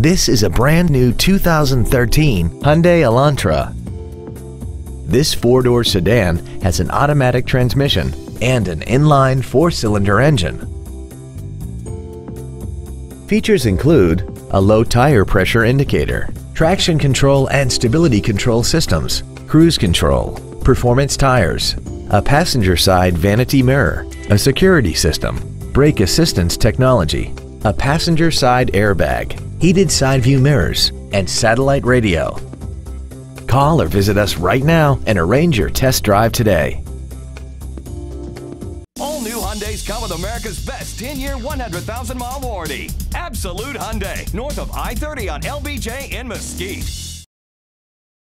This is a brand new 2013 Hyundai Elantra. This four-door sedan has an automatic transmission and an inline four-cylinder engine. Features include a low tire pressure indicator, traction control and stability control systems, cruise control, performance tires, a passenger side vanity mirror, a security system, brake assistance technology, a passenger side airbag, heated side view mirrors, and satellite radio. Call or visit us right now and arrange your test drive today. All new Hyundais come with America's best 10-year, 100,000-mile warranty. Absolute Hyundai, north of I-30 on LBJ in Mesquite.